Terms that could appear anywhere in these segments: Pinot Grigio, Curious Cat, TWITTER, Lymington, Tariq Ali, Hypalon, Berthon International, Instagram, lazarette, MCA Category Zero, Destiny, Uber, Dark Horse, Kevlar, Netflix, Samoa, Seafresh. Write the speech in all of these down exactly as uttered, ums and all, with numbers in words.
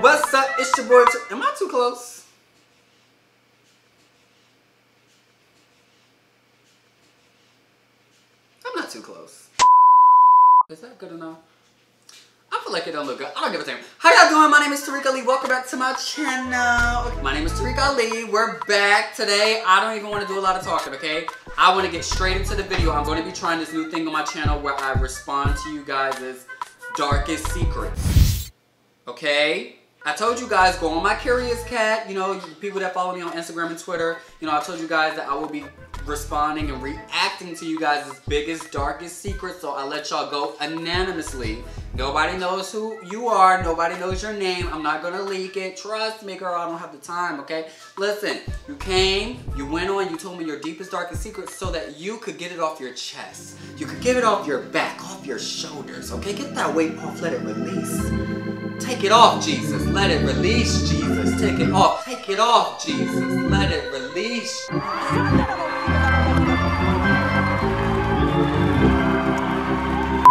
What's up? It's your boy. Am I too close? I'm not too close. Is that good enough? I feel like it don't look good. I don't give a damn. How y'all doing? My name is Tariq Ali. Welcome back to my channel. My name is Tariq Ali. We're back today. I don't even want to do a lot of talking, okay? I want to get straight into the video. I'm going to be trying this new thing on my channel where I respond to you guys' darkest secrets. Okay? I told you guys, go on my Curious Cat. You know, people that follow me on Instagram and Twitter. You know, I told you guys that I will be responding and reacting to you guys' biggest, darkest secrets. So I let y'all go anonymously. Nobody knows who you are. Nobody knows your name. I'm not going to leak it. Trust me, girl. I don't have the time, okay? Listen, you came, you went on, you told me your deepest, darkest secrets so that you could get it off your chest. You could get it off your back, off your shoulders, okay? Get that weight off. Let it release. Take it off, Jesus. Let it release, Jesus. Take it off. Take it off, Jesus. Let it release.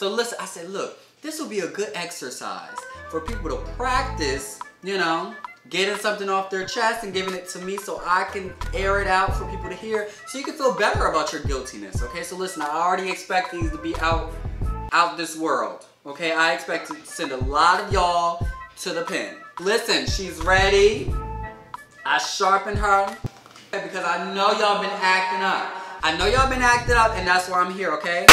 So listen, I said, look, this will be a good exercise for people to practice, you know, getting something off their chest and giving it to me so I can air it out for people to hear so you can feel better about your guiltiness, okay? So listen, I already expect these to be out, out this world, okay? I expect to send a lot of y'all to the pen. Listen, she's ready. I sharpened her because I know y'all been acting up. I know y'all been acting up and that's why I'm here, okay?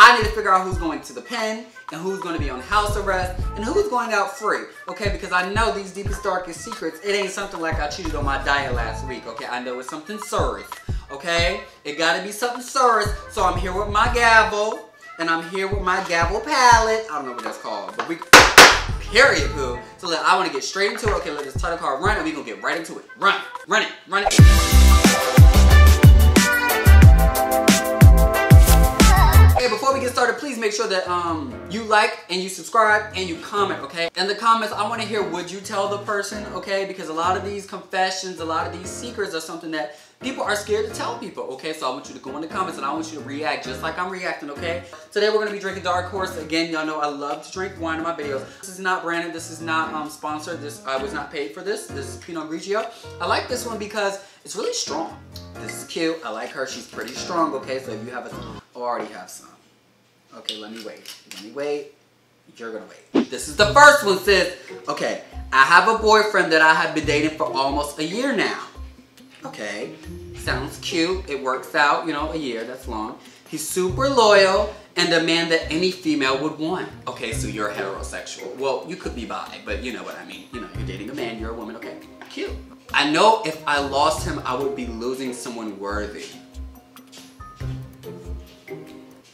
I need to figure out who's going to the pen and who's going to be on house arrest and who's going out free, okay? Because I know these deepest, darkest secrets, it ain't something like I cheated on my diet last week, okay? I know it's something serious, okay? It gotta be something serious, so I'm here with my gavel and I'm here with my gavel palette. I don't know what that's called, but we, period, poo. So look, I want to get straight into it. Okay, let this title card run and we gonna get right into it. Run, run it, run it. Hey, before we get started, please make sure that um, you like and you subscribe and you comment, okay? In the comments, I want to hear, would you tell the person, okay? Because a lot of these confessions, a lot of these secrets are something that people are scared to tell people, okay? So I want you to go in the comments and I want you to react just like I'm reacting, okay? Today we're going to be drinking Dark Horse. Again, y'all know I love to drink wine in my videos. This is not branded. This is not um, sponsored. This I was not paid for this. This is Pinot Grigio. I like this one because it's really strong. This is cute. I like her. She's pretty strong, okay? So if you have a... already have some. Okay, let me wait. Let me wait. You're gonna wait. This is the first one, sis. Okay, I have a boyfriend that I have been dating for almost a year now. Okay, sounds cute. It works out, you know, a year, that's long. He's super loyal and a man that any female would want. Okay, so you're heterosexual. Well, you could be bi, but you know what I mean. You know, you're dating a man, you're a woman, okay, cute. I know if I lost him, I would be losing someone worthy.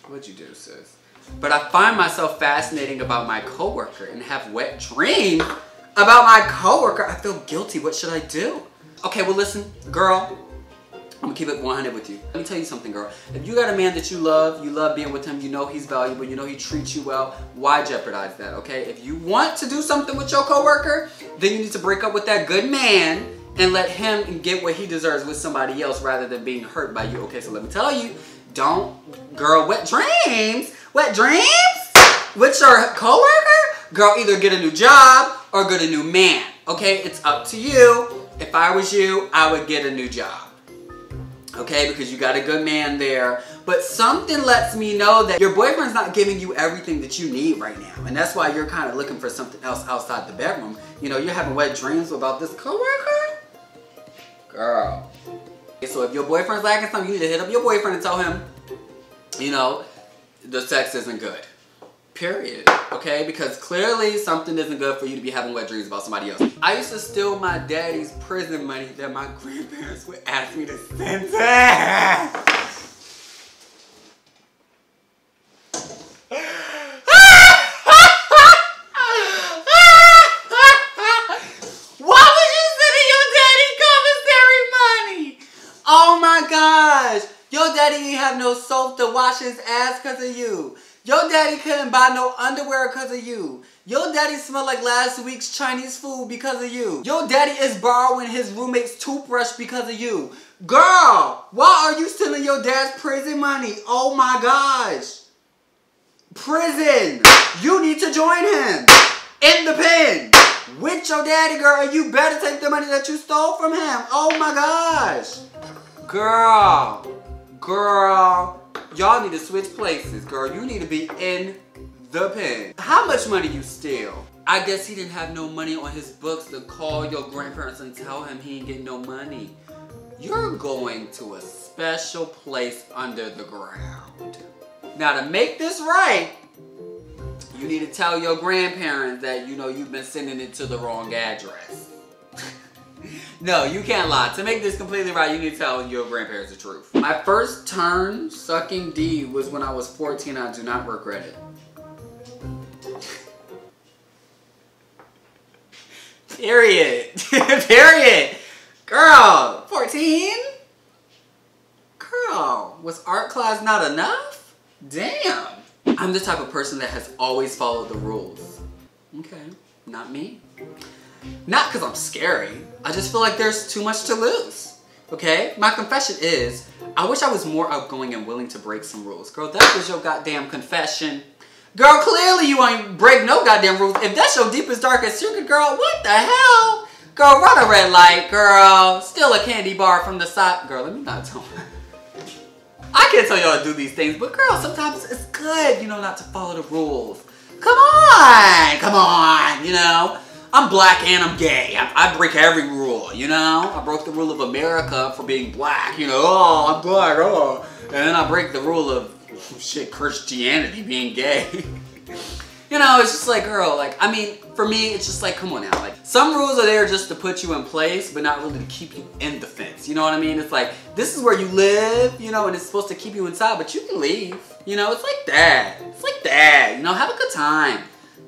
What'd you do, sis? But I find myself fascinating about my coworker and have wet dreams about my coworker. I feel guilty. What should I do? Okay, well listen, girl, I'm gonna keep it one hundred with you. Let me tell you something, girl. If you got a man that you love, you love being with him, you know he's valuable, you know he treats you well, why jeopardize that, okay? If you want to do something with your coworker, then you need to break up with that good man and let him get what he deserves with somebody else rather than being hurt by you, okay? So let me tell you, don't, girl, wet dreams, wet dreams with your coworker? Girl, either get a new job or get a new man, okay? It's up to you. If I was you, I would get a new job, okay? Because you got a good man there. But something lets me know that your boyfriend's not giving you everything that you need right now. And that's why you're kind of looking for something else outside the bedroom. You know, you're having wet dreams about this coworker? Girl. So if your boyfriend's lacking something, you need to hit up your boyfriend and tell him, you know, the sex isn't good. Period. Okay? Because clearly something isn't good for you to be having wet dreams about somebody else. I used to steal my daddy's prison money that my grandparents would ask me to send to. Have no soap to wash his ass because of you. Your daddy couldn't buy no underwear because of you. Your daddy smelled like last week's Chinese food because of you. Your daddy is borrowing his roommate's toothbrush because of you. Girl, why are you stealing your dad's prison money? Oh my gosh. Prison. You need to join him. In the pen. With hit your daddy, girl, and you better take the money that you stole from him. Oh my gosh. Girl. Girl. Y'all need to switch places, girl. You need to be in the pen. How much money you steal? I guess he didn't have no money on his books to call your grandparents and tell him he ain't getting no money. You're going to a special place under the ground. Now, to make this right, you need to tell your grandparents that, you know, you've been sending it to the wrong address. No, you can't lie. To make this completely right, you need to tell your grandparents the truth. My first turn sucking D was when I was fourteen. I do not regret it. Period. Period. Girl, fourteen? Girl, was art class not enough? Damn. I'm the type of person that has always followed the rules. Okay, not me. Not because I'm scary. I just feel like there's too much to lose. Okay? My confession is, I wish I was more outgoing and willing to break some rules. Girl, that was your goddamn confession. Girl, clearly you ain't break no goddamn rules. If that's your deepest, darkest secret, girl, what the hell? Girl, run a red light, girl. Steal a candy bar from the side. Girl, let me not tell her. I can't tell y'all to do these things, but girl, sometimes it's good, you know, not to follow the rules. Come on, come on, you know. I'm black and I'm gay. I, I break every rule, you know. I broke the rule of America for being black, you know. Oh, I'm black, oh. And then I break the rule of, oh, shit, Christianity, being gay. You know, it's just like, girl, like, I mean, for me, it's just like, come on now. Like, some rules are there just to put you in place, but not really to keep you in the fence. You know what I mean? It's like, this is where you live, you know, and it's supposed to keep you inside, but you can leave. You know, it's like that. It's like that. You know, have a good time.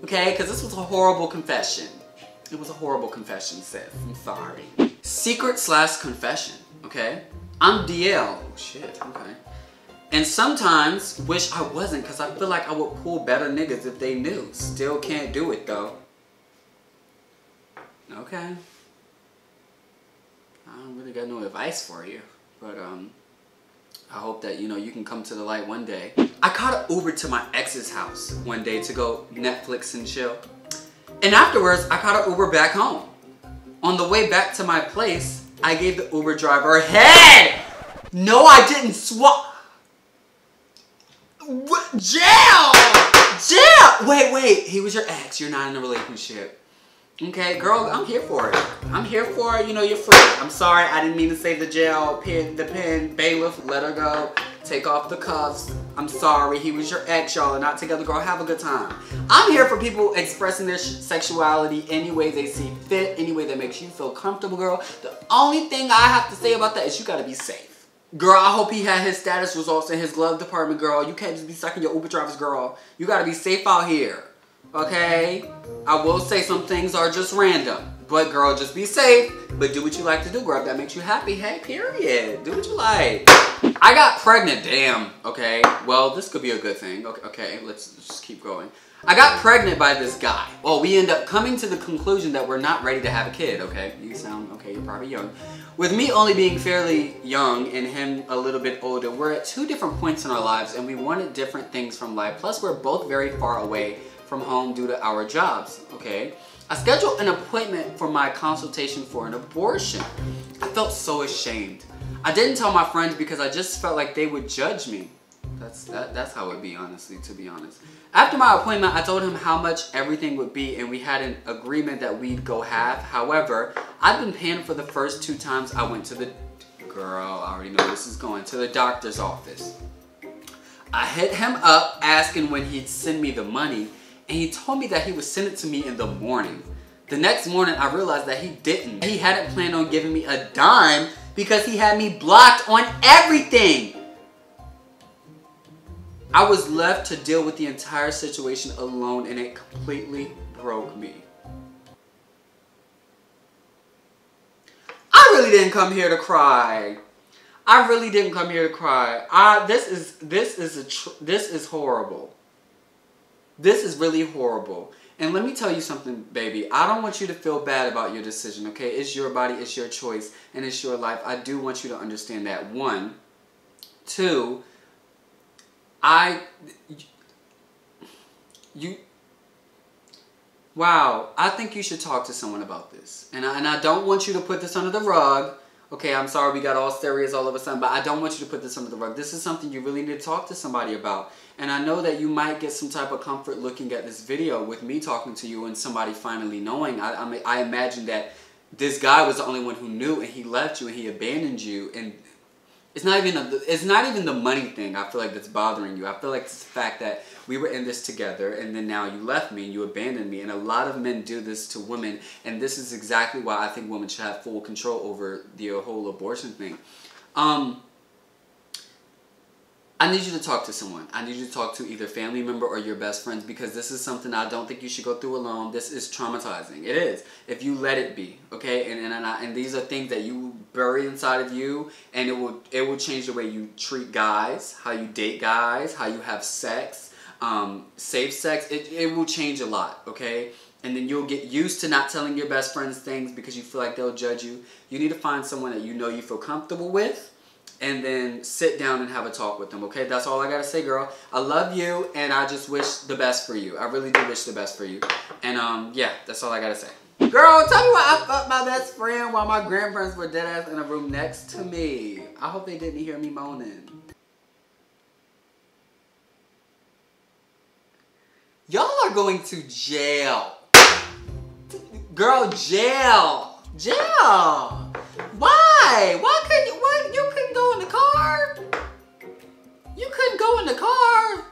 Okay? Because this was a horrible confession. It was a horrible confession, sis. I'm sorry. Secret slash confession, okay? I'm D L. Oh, shit, okay. And sometimes wish I wasn't, because I feel like I would pull better niggas if they knew. Still can't do it though. Okay. I don't really got no advice for you. But um, I hope that, you know, you can come to the light one day. I caught an Uber to my ex's house one day to go Netflix and chill. And afterwards, I caught an Uber back home. On the way back to my place, I gave the Uber driver a head! No, I didn't swap. What? Jail! Jail! Wait, wait. He was your ex. You're not in a relationship. Okay, girl, I'm here for it. I'm here for it. You know, you're free. I'm sorry. I didn't mean to say the jail. Pin, the pin. Bailiff, let her go. Take off the cuffs. I'm sorry. He was your ex, y'all. Are not together, girl. Have a good time. I'm here for people expressing their sexuality any way they see fit, any way that makes you feel comfortable, girl. The only thing I have to say about that is you gotta be safe. Girl, I hope he had his status results in his glove department, girl. You can't just be sucking your Uber drivers, girl. You gotta be safe out here, okay? I will say some things are just random, but girl, just be safe, but do what you like to do, girl. If that makes you happy, hey, period. Do what you like. I got pregnant, damn, okay? Well, this could be a good thing. Okay, okay, let's just keep going. I got pregnant by this guy. Well, we end up coming to the conclusion that we're not ready to have a kid, okay? You sound, okay, you're probably young. With me only being fairly young and him a little bit older, we're at two different points in our lives and we wanted different things from life. Plus, we're both very far away from home due to our jobs, okay? I scheduled an appointment for my consultation for an abortion. I felt so ashamed. I didn't tell my friends because I just felt like they would judge me. That's, that, that's how it would be, honestly, to be honest. After my appointment, I told him how much everything would be and we had an agreement that we'd go half. However, I've been paying for the first two times I went to the, girl, I already know where this is going, to the doctor's office. I hit him up asking when he'd send me the money and he told me that he would send it to me in the morning. The next morning, I realized that he didn't. He hadn't planned on giving me a dime because he had me blocked on everything. I was left to deal with the entire situation alone and it completely broke me. I really didn't come here to cry. I really didn't come here to cry. I, this is this is a tr this is horrible. This is really horrible. And let me tell you something, baby. I don't want you to feel bad about your decision, okay? It's your body, it's your choice, and it's your life. I do want you to understand that. One, two, I, you, wow, I think you should talk to someone about this. And I, and I don't want you to put this under the rug. Okay, I'm sorry we got all serious all of a sudden, but I don't want you to put this under the rug. This is something you really need to talk to somebody about. And I know that you might get some type of comfort looking at this video with me talking to you and somebody finally knowing. I, I, mean, I imagine that this guy was the only one who knew, and he left you and he abandoned you. And it's not even a, it's not even the money thing, I feel like, that's bothering you. I feel like it's the fact that we were in this together, and then now you left me and you abandoned me. And a lot of men do this to women, and this is exactly why I think women should have full control over the whole abortion thing. Um, I need you to talk to someone. I need you to talk to either family member or your best friends, because this is something I don't think you should go through alone. This is traumatizing. It is. If you let it be, okay? And and and, I, and these are things that you bury inside of you, and it will it will change the way you treat guys, how you date guys, how you have sex, um, safe sex. It it will change a lot, okay? And then you'll get used to not telling your best friends things because you feel like they'll judge you. You need to find someone that you know you feel comfortable with, and then sit down and have a talk with them, okay? That's all I gotta say, girl. I love you, and I just wish the best for you. I really do wish the best for you. And, um, yeah, that's all I gotta say. Girl, tell me why I fucked my best friend while my grandparents were dead ass in a room next to me. I hope they didn't hear me moaning. Y'all are going to jail. Girl, jail. Jail. Why? Why couldn't you? Why, you couldn't go in the car? You couldn't go in the car?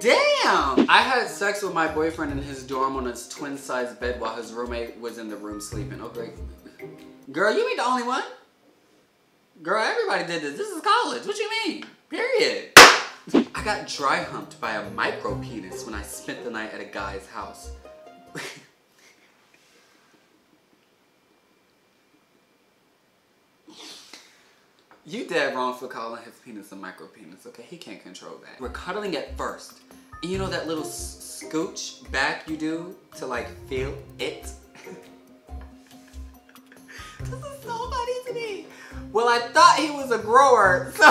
Damn! I had sex with my boyfriend in his dorm on his twin-size bed while his roommate was in the room sleeping. Okay. Girl, you ain't the only one. Girl, everybody did this. This is college. What you mean? Period. I got dry humped by a micro penis when I spent the night at a guy's house. You dead wrong for calling his penis a micro penis, okay? He can't control that. We're cuddling at first. And you know that little scooch back you do to like feel it? This is so funny to me. Well, I thought he was a grower, so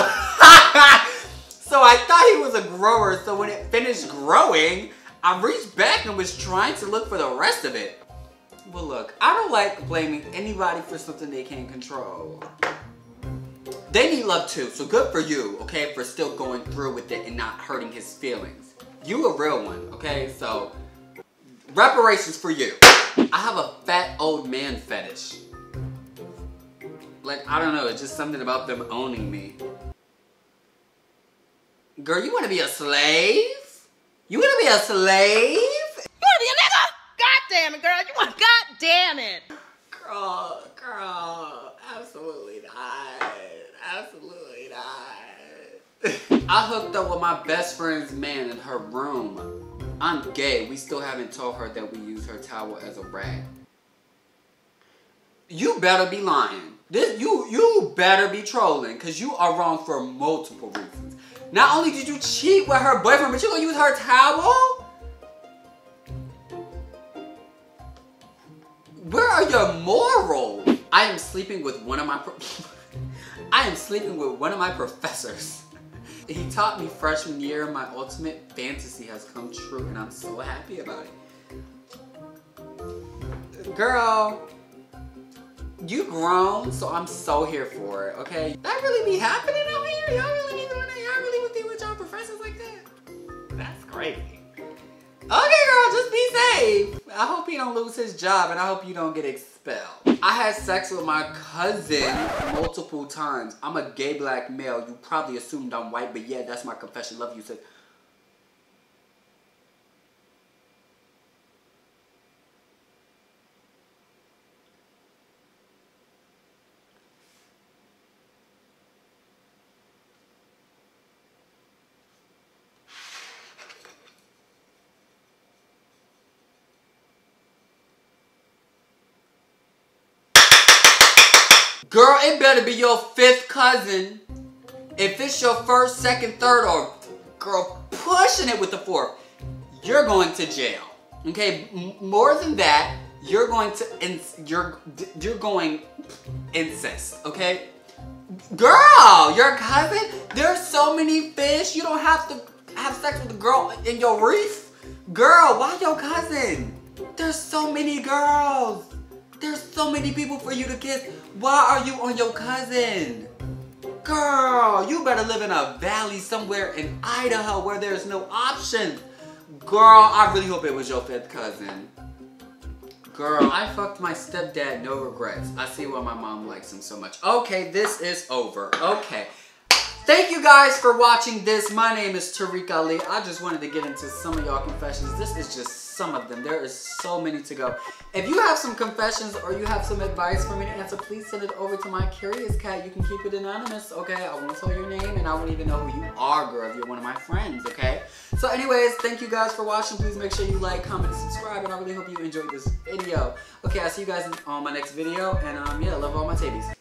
so I thought he was a grower, so when it finished growing, I reached back and was trying to look for the rest of it. Well, look, I don't like blaming anybody for something they can't control. They need love too, so good for you, okay, for still going through with it and not hurting his feelings. You a real one, okay, so reparations for you. I have a fat old man fetish. Like, I don't know, it's just something about them owning me. Girl, you wanna be a slave? You wanna be a slave? You wanna be a nigga? God damn it, girl, you wanna, God damn it. Girl, girl, absolutely not. Absolutely not. I hooked up with my best friend's man in her room. I'm gay. We still haven't told her that we use her towel as a rag. You better be lying. This you you better be trolling, cause you are wrong for multiple reasons. Not only did you cheat with her boyfriend, but you gonna use her towel? Where are your morals? I am sleeping with one of my. Pro I am sleeping with one of my professors. He taught me freshman year. My ultimate fantasy has come true, and I'm so happy about it. Girl, you grown, so I'm so here for it, okay? That really be happening out here? Y'all really be doing that? Y'all really would be with y'all professors like that? That's crazy. Okay, girl, just be safe. I hope he don't lose his job, and I hope you don't get expelled. I had sex with my cousin multiple times. I'm a gay black male. You probably assumed I'm white, but yeah, that's my confession. Love you, sis. Girl, it better be your fifth cousin. If it's your first, second, third, or girl pushing it with the fourth, you're going to jail. Okay, more than that, you're going to ins you're you're going incest. Okay, girl, your cousin. There's so many fish. You don't have to have sex with a girl in your reef. Girl, why your cousin? There's so many girls. There's so many people for you to kiss. Why are you on your cousin? Girl, you better live in a valley somewhere in Idaho where there's no options. Girl, I really hope it was your fifth cousin. Girl, I fucked my stepdad, no regrets. I see why my mom likes him so much. Okay, this is over. Okay. Thank you guys for watching this. My name is Tariq Ali. I just wanted to get into some of y'all confessions. This is just some of them. There is so many to go. If you have some confessions or you have some advice for me to answer, please send it over to my Curious Cat. You can keep it anonymous, okay? I won't tell your name and I won't even know who you are, girl, if you're one of my friends, okay? So anyways, thank you guys for watching. Please make sure you like, comment, and subscribe, and I really hope you enjoyed this video. Okay, I'll see you guys on my next video, and um, yeah, love all my titties.